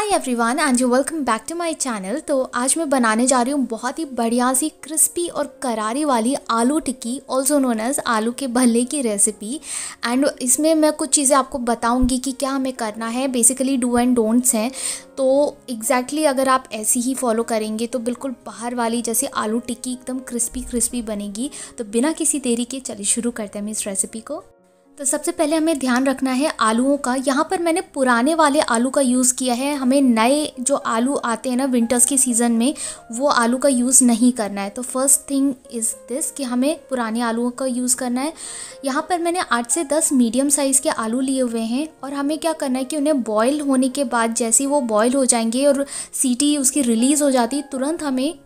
Hi everyone and you welcome back to my channel. तो आज मैं बनाने जा रही हूँ बहुत ही बढ़िया सी क्रिस्पी और करारी वाली आलू टिक्की ऑल्सो नोन एज आलू के भल्ले की रेसिपी। एंड इसमें मैं कुछ चीज़ें आपको बताऊँगी कि क्या हमें करना है, बेसिकली डू एंड डोंट्स हैं। तो एग्जैक्टली अगर आप ऐसी ही फॉलो करेंगे तो बिल्कुल बाहर वाली जैसे आलू टिक्की एकदम क्रिस्पी बनेगी। तो बिना किसी देरी के चलिए शुरू करते हैं इस रेसिपी को। तो सबसे पहले हमें ध्यान रखना है आलूओं का। यहाँ पर मैंने पुराने वाले आलू का यूज़ किया है, हमें नए जो आलू आते हैं ना विंटर्स के सीज़न में वो आलू का यूज़ नहीं करना है। तो फर्स्ट थिंग इज़ दिस कि हमें पुराने आलूओं का यूज़ करना है। यहाँ पर मैंने 8 से 10 मीडियम साइज़ के आलू लिए हुए हैं और हमें क्या करना है कि उन्हें बॉयल होने के बाद जैसे वो बॉयल हो जाएंगे और सीटी उसकी रिलीज़ हो जाती तुरंत हमें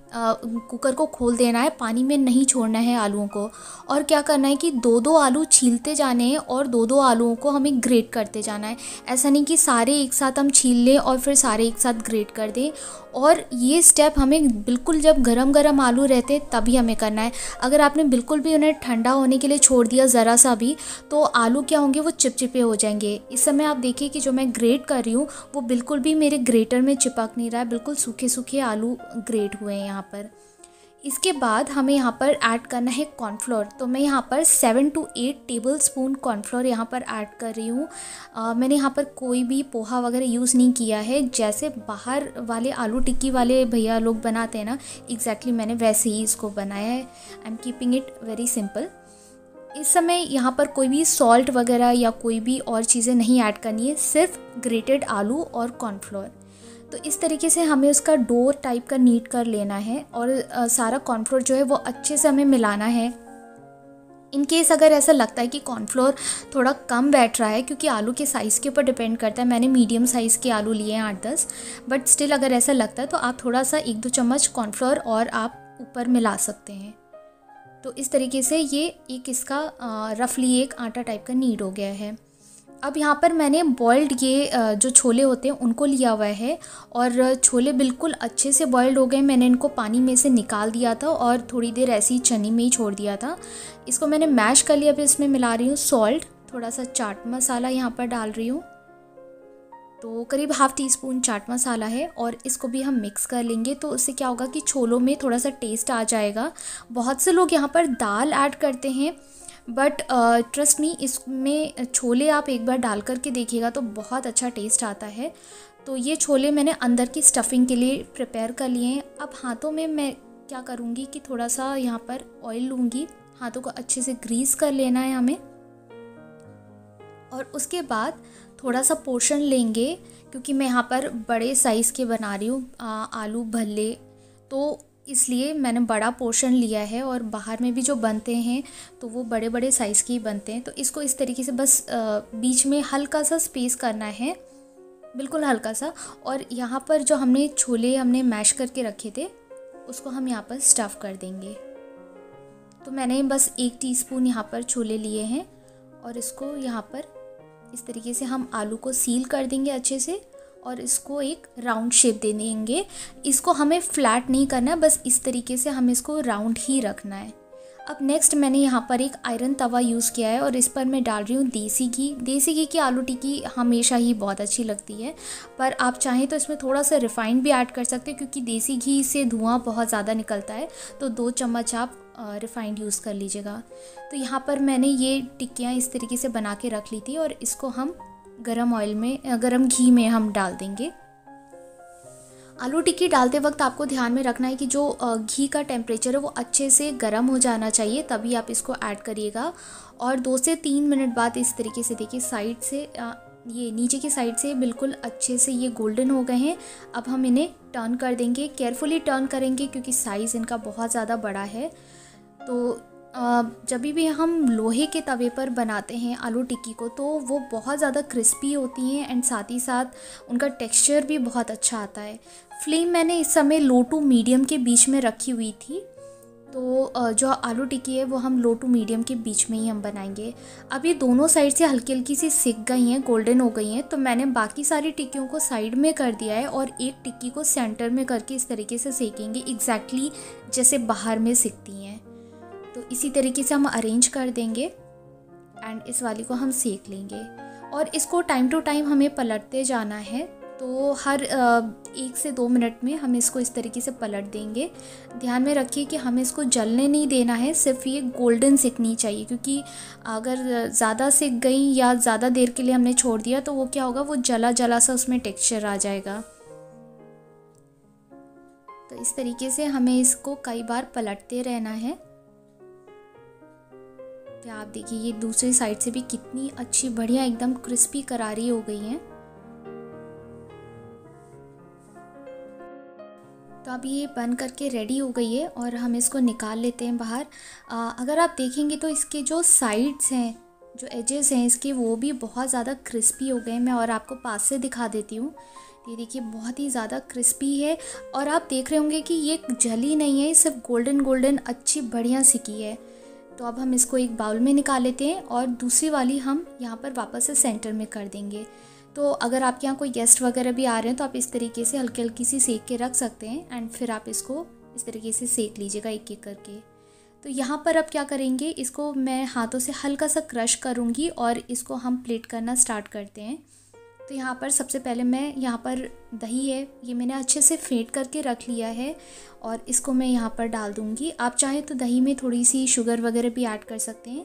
कुकर को खोल देना है, पानी में नहीं छोड़ना है आलूओं को। और क्या करना है कि 2-2 आलू छीलते जाने हैं और 2-2 आलूओं को हमें ग्रेट करते जाना है। ऐसा नहीं कि सारे एक साथ हम छील लें और फिर सारे एक साथ ग्रेट कर दें। और ये स्टेप हमें बिल्कुल जब गरम आलू रहते हैं तभी हमें करना है। अगर आपने बिल्कुल भी उन्हें ठंडा होने के लिए छोड़ दिया ज़रा सा भी तो आलू क्या होंगे, वो चिपचिपे हो जाएंगे। इस समय आप देखिए कि जो मैं ग्रेट कर रही हूँ वो बिल्कुल भी मेरे ग्रेटर में चिपक नहीं रहा है, बिल्कुल सूखे आलू ग्रेट हुए हैं यहाँ पर। इसके बाद हमें यहाँ पर ऐड करना है कॉर्नफ्लोर। तो मैं यहाँ पर 7 से 8 टेबलस्पून कॉर्नफ्लोर यहाँ पर ऐड कर रही हूँ। मैंने यहाँ पर कोई भी पोहा वगैरह यूज़ नहीं किया है, जैसे बाहर वाले आलू टिक्की वाले भैया लोग बनाते हैं ना, एग्जैक्टली मैंने वैसे ही इसको बनाया है। I am keeping it very simple. इस समय यहाँ पर कोई भी सॉल्ट वगैरह या कोई भी और चीज़ें नहीं ऐड करनी है, सिर्फ ग्रेटेड आलू और कॉर्नफ्लोर। तो इस तरीके से हमें उसका डो टाइप का नीट कर लेना है और सारा कॉर्नफ्लोर जो है वो अच्छे से हमें मिलाना है। इन केस अगर ऐसा लगता है कि कॉर्नफ्लोर थोड़ा कम बैठ रहा है, क्योंकि आलू के साइज़ के ऊपर डिपेंड करता है, मैंने मीडियम साइज़ के आलू लिए हैं 8-10, बट स्टिल अगर ऐसा लगता है तो आप थोड़ा सा 1-2 चम्मच कॉर्नफ्लोर और आप ऊपर मिला सकते हैं। तो इस तरीके से ये एक इसका रफली एक आटा टाइप का नीड हो गया है। अब यहाँ पर मैंने बॉइल्ड ये जो छोले होते हैं उनको लिया हुआ है और छोले बिल्कुल अच्छे से बॉइल्ड हो गए। मैंने इनको पानी में से निकाल दिया था और थोड़ी देर ऐसी चनी में ही छोड़ दिया था। इसको मैंने मैश कर लिया। अब इसमें मिला रही हूँ सॉल्ट, थोड़ा सा चाट मसाला यहाँ पर डाल रही हूँ, तो करीब हाफ टीस्पून चाट मसाला है। और इसको भी हम मिक्स कर लेंगे। तो उससे क्या होगा कि छोलों में थोड़ा सा टेस्ट आ जाएगा। बहुत से लोग यहाँ पर दाल ऐड करते हैं, बट ट्रस्ट मी इसमें छोले आप एक बार डाल करके देखिएगा तो बहुत अच्छा टेस्ट आता है। तो ये छोले मैंने अंदर की स्टफिंग के लिए प्रिपेयर कर लिए हैं। अब हाथों में मैं क्या करूँगी कि थोड़ा सा यहाँ पर ऑयल लूँगी, हाथों को अच्छे से ग्रीस कर लेना है हमें। और उसके बाद थोड़ा सा पोर्शन लेंगे, क्योंकि मैं यहाँ पर बड़े साइज़ के बना रही हूँ आलू भल्ले, तो इसलिए मैंने बड़ा पोर्शन लिया है। और बाहर में भी जो बनते हैं तो वो बड़े बड़े साइज़ के ही बनते हैं। तो इसको इस तरीके से बस बीच में हल्का सा स्पेस करना है, बिल्कुल हल्का सा। और यहाँ पर जो हमने छोले मैश करके रखे थे उसको हम यहाँ पर स्टफ़ कर देंगे। तो मैंने बस 1 टीस्पून यहाँ पर छोले लिए हैं और इसको यहाँ पर इस तरीके से हम आलू को सील कर देंगे अच्छे से और इसको एक राउंड शेप दे देंगे। इसको हमें फ्लैट नहीं करना है, बस इस तरीके से हमें इसको राउंड ही रखना है। अब नेक्स्ट मैंने यहाँ पर एक आयरन तवा यूज़ किया है और इस पर मैं डाल रही हूँ देसी घी। देसी घी की आलू टिक्की हमेशा ही बहुत अच्छी लगती है, पर आप चाहें तो इसमें थोड़ा सा रिफ़ाइंड भी ऐड कर सकते हैं, क्योंकि देसी घी से धुआं बहुत ज़्यादा निकलता है। तो 2 चम्मच आप रिफ़ाइंड यूज़ कर लीजिएगा। तो यहाँ पर मैंने ये टिक्कियाँ इस तरीके से बना के रख ली थी और इसको हम गरम घी में हम डाल देंगे। आलू टिक्की डालते वक्त आपको ध्यान में रखना है कि जो घी का टेम्परेचर है वो अच्छे से गरम हो जाना चाहिए, तभी आप इसको ऐड करिएगा। और 2 से 3 मिनट बाद इस तरीके से देखिए साइड से ये नीचे की साइड से बिल्कुल अच्छे से ये गोल्डन हो गए हैं। अब हम इन्हें टर्न कर देंगे, केयरफुली टर्न करेंगे क्योंकि साइज़ इनका बहुत ज़्यादा बड़ा है। तो जब भी हम लोहे के तवे पर बनाते हैं आलू टिक्की को तो वो बहुत ज़्यादा क्रिस्पी होती हैं एंड साथ ही साथ उनका टेक्सचर भी बहुत अच्छा आता है। फ्लेम मैंने इस समय लो-टू मीडियम के बीच में रखी हुई थी। तो जो आलू टिक्की है वो हम लो-टू मीडियम के बीच में ही हम बनाएंगे। अब ये दोनों साइड से हल्की सी सिक गई हैं, गोल्डन हो गई हैं। तो मैंने बाकी सारी टिक्कियों को साइड में कर दिया है और एक टिक्की को सेंटर में करके इस तरीके से सेकेंगे, एग्जैक्टली जैसे बाहर में सिकती हैं। तो इसी तरीके से हम अरेंज कर देंगे एंड इस वाली को हम सेक लेंगे और इसको टाइम टू टाइम हमें पलटते जाना है। तो तो हर 1 से 2 मिनट में हम इसको इस तरीके से पलट देंगे। ध्यान में रखिए कि हमें इसको जलने नहीं देना है, सिर्फ ये गोल्डन सिकनी चाहिए, क्योंकि अगर ज़्यादा सिक गई या ज़्यादा देर के लिए हमने छोड़ दिया तो वो क्या होगा, वो जला जला सा उसमें टेक्सचर आ जाएगा। तो इस तरीके से हमें इसको कई बार पलटते रहना है। तो आप देखिए ये दूसरी साइड से भी कितनी अच्छी बढ़िया एकदम क्रिस्पी करारी हो गई है। तो अब ये बन करके रेडी हो गई है और हम इसको निकाल लेते हैं बाहर। अगर आप देखेंगे तो इसके जो साइड्स हैं, जो एजेस हैं इसके, वो भी बहुत ज़्यादा क्रिस्पी हो गए हैं। मैं और आपको पास से दिखा देती हूँ। ये देखिए बहुत ही ज़्यादा क्रिस्पी है और आप देख रहे होंगे कि ये जली नहीं है, सिर्फ गोल्डन गोल्डन अच्छी बढ़िया सिकी है। तो अब हम इसको एक बाउल में निकाल लेते हैं और दूसरी वाली हम यहाँ पर वापस से सेंटर में कर देंगे। तो अगर आपके यहाँ कोई गेस्ट वगैरह भी आ रहे हैं तो आप इस तरीके से हल्की हल्की सी सेक के रख सकते हैं एंड फिर आप इसको इस तरीके से सेक लीजिएगा एक एक करके। तो यहाँ पर अब क्या करेंगे, इसको मैं हाथों से हल्का सा क्रश करूँगी और इसको हम प्लेट करना स्टार्ट करते हैं। तो यहाँ पर सबसे पहले मैं, यहाँ पर दही है ये मैंने अच्छे से फेंट करके रख लिया है और इसको मैं यहाँ पर डाल दूँगी। आप चाहें तो दही में थोड़ी सी शुगर वगैरह भी ऐड कर सकते हैं।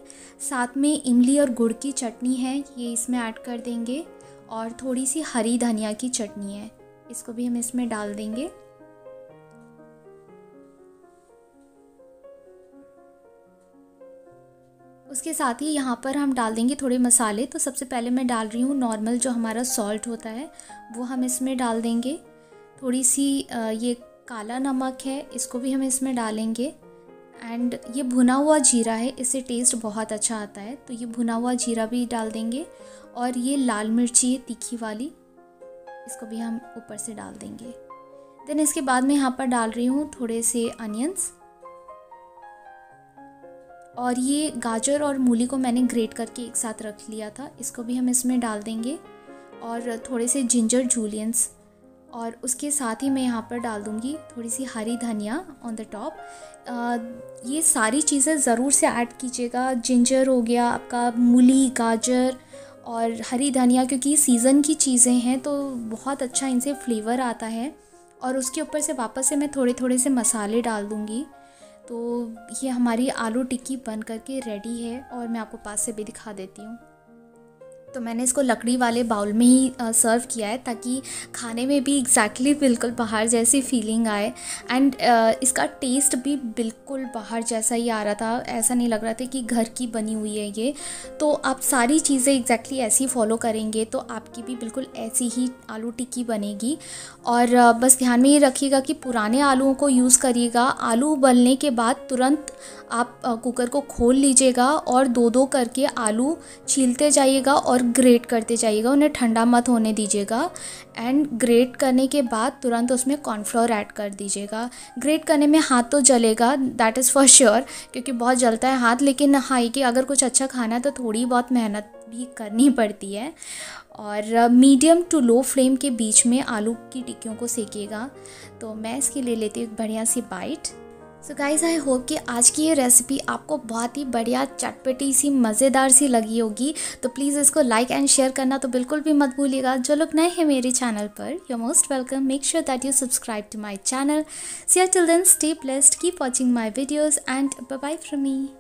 साथ में इमली और गुड़ की चटनी है, ये इसमें ऐड कर देंगे और थोड़ी सी हरी धनिया की चटनी है, इसको भी हम इसमें डाल देंगे। उसके साथ ही यहाँ पर हम डाल देंगे थोड़े मसाले। तो सबसे पहले मैं डाल रही हूँ नॉर्मल जो हमारा सॉल्ट होता है वो हम इसमें डाल देंगे। थोड़ी सी ये काला नमक है, इसको भी हम इसमें डालेंगे एंड ये भुना हुआ जीरा है, इससे टेस्ट बहुत अच्छा आता है, तो ये भुना हुआ जीरा भी डाल देंगे। और ये लाल मिर्ची है तीखी वाली, इसको भी हम ऊपर से डाल देंगे। देन इसके बाद मैं यहाँ पर डाल रही हूँ थोड़े से अनियंस और ये गाजर और मूली को मैंने ग्रेट करके एक साथ रख लिया था, इसको भी हम इसमें डाल देंगे। और थोड़े से जिंजर जूलियंस और उसके साथ ही मैं यहाँ पर डाल दूँगी थोड़ी सी हरी धनिया ऑन द टॉप। ये सारी चीज़ें ज़रूर से ऐड कीजिएगा, जिंजर हो गया आपका, मूली, गाजर और हरी धनिया, क्योंकि सीज़न की चीज़ें हैं तो बहुत अच्छा इनसे फ्लेवर आता है। और उसके ऊपर से वापस से मैं थोड़े थोड़े से मसाले डाल दूँगी। तो ये हमारी आलू टिक्की बन करके रेडी है और मैं आपको पास से भी दिखा देती हूँ। तो मैंने इसको लकड़ी वाले बाउल में ही सर्व किया है ताकि खाने में भी एग्जैक्टली बिल्कुल बाहर जैसी फीलिंग आए एंड इसका टेस्ट भी बिल्कुल बाहर जैसा ही आ रहा था, ऐसा नहीं लग रहा था कि घर की बनी हुई है ये। तो आप सारी चीज़ें एग्जैक्टली ऐसी फॉलो करेंगे तो आपकी भी बिल्कुल ऐसी ही आलू टिक्की बनेगी। और बस ध्यान में ये रखिएगा कि पुराने आलूओं को यूज़ करिएगा। आलू उबलने के बाद तुरंत आप कुकर को खोल लीजिएगा और दो दो करके आलू छीलते जाइएगा और ग्रेट करते जाइएगा, उन्हें ठंडा मत होने दीजिएगा। एंड ग्रेट करने के बाद तुरंत उसमें कॉर्नफ्लोर ऐड कर दीजिएगा। ग्रेट करने में हाथ तो जलेगा, दैट इज़ फॉर श्योर, क्योंकि बहुत जलता है हाथ, लेकिन हाँ ये कि अगर कुछ अच्छा खाना है तो थोड़ी बहुत मेहनत भी करनी पड़ती है। और मीडियम टू लो फ्लेम के बीच में आलू की टिक्कियों को सेकेगा। तो मैं इसके लिए लेती हूँ एक बढ़िया सी bite. So guys, I hope कि आज की ये रेसिपी आपको बहुत ही बढ़िया चटपटी सी, मज़ेदार सी लगी होगी। तो प्लीज़ इसको लाइक एंड शेयर करना तो बिल्कुल भी मत भूलिएगा। जो लोग नए हैं मेरे चैनल पर, you are most welcome, make sure that you subscribe to my channel. See till then, stay blessed, keep watching my videos and bye bye from me.